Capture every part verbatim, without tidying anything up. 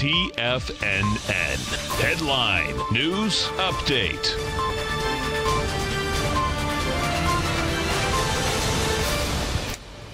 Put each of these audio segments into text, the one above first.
T F N N. Headline News Update.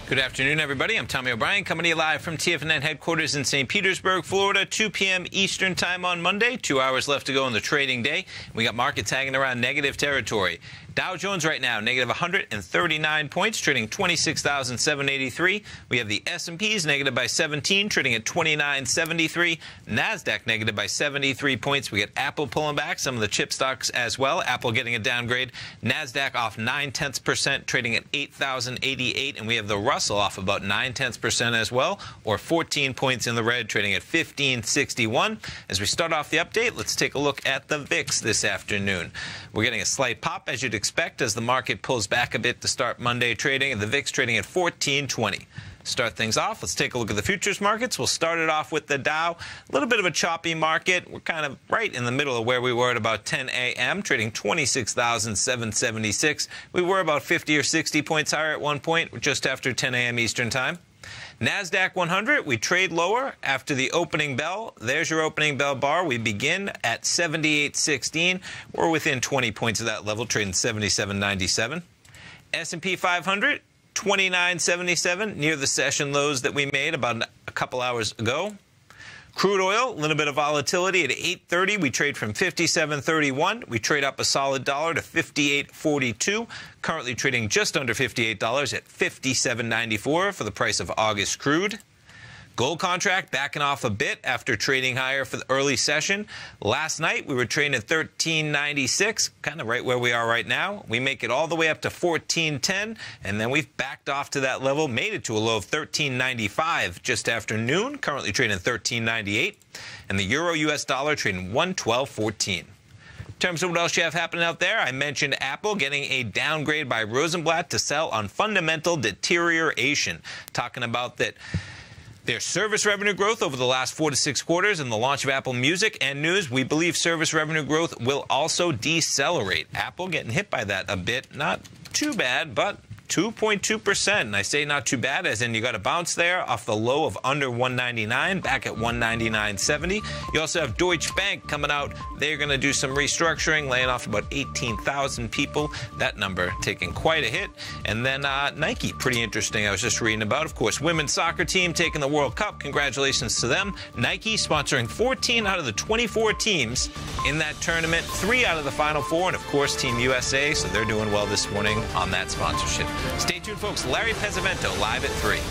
Good afternoon, everybody. I'm Tommy O'Brien, coming to you live from T F N N headquarters in Saint Petersburg, Florida, two p m Eastern time on Monday. Two hours left to go in the trading day. We got markets hanging around negative territory. Dow Jones right now, negative one hundred thirty-nine points, trading twenty-six thousand seven hundred eighty-three. We have the S and P's negative by seventeen, trading at twenty-nine seventy-three. NASDAQ negative by seventy-three points. We got Apple pulling back, some of the chip stocks as well. Apple getting a downgrade. NASDAQ off nine tenths percent, trading at eight thousand eighty-eight. And we have the Russell off about nine tenths percent as well, or fourteen points in the red, trading at fifteen sixty-one. As we start off the update, let's take a look at the V I X this afternoon. We're getting a slight pop, as you'd expect. expect as the market pulls back a bit to start Monday trading, and the V I X trading at fourteen twenty. Start things off, let's take a look at the futures markets. We'll start it off with the Dow. A little bit of a choppy market. We're kind of right in the middle of where we were at about ten a m, trading twenty-six thousand seven hundred seventy-six. We were about fifty or sixty points higher at one point, just after ten a m Eastern time. NASDAQ one hundred, we trade lower after the opening bell. There's your opening bell bar. We begin at seventy-eight sixteen. We're within twenty points of that level, trading seventy-seven ninety-seven. S and P five hundred, twenty-nine seventy-seven, near the session lows that we made about a couple hours ago. Crude oil, a little bit of volatility at eight thirty. We trade from fifty-seven thirty-one. We trade up a solid dollar to fifty-eight forty-two. Currently trading just under fifty-eight dollars at fifty-seven ninety-four for the price of August crude. Gold contract backing off a bit after trading higher for the early session. Last night, we were trading at thirteen ninety-six, kind of right where we are right now. We make it all the way up to fourteen ten, and then we've backed off to that level, made it to a low of thirteen ninety-five just after noon, currently trading at thirteen ninety-eight. And the euro U S dollar trading one twelve fourteen. In terms of what else you have happening out there, I mentioned Apple getting a downgrade by Rosenblatt to sell on fundamental deterioration. Talking about that. Their service revenue growth over the last four to six quarters and the launch of Apple Music and News, we believe service revenue growth will also decelerate. Apple getting hit by that a bit. Not too bad, but two point two percent. And I say not too bad as in you got a bounce there off the low of under one ninety-nine, back at one ninety-nine seventy. You also have Deutsche Bank coming out. They're going to do some restructuring, laying off about eighteen thousand people. That number taking quite a hit. And then uh, Nike, pretty interesting. I was just reading about, of course, women's soccer team taking the World Cup. Congratulations to them. Nike sponsoring fourteen out of the twenty-four teams in that tournament, three out of the final four, and of course, Team U S A. So they're doing well this morning on that sponsorship. Stay tuned, folks. Larry Pesavento live at three.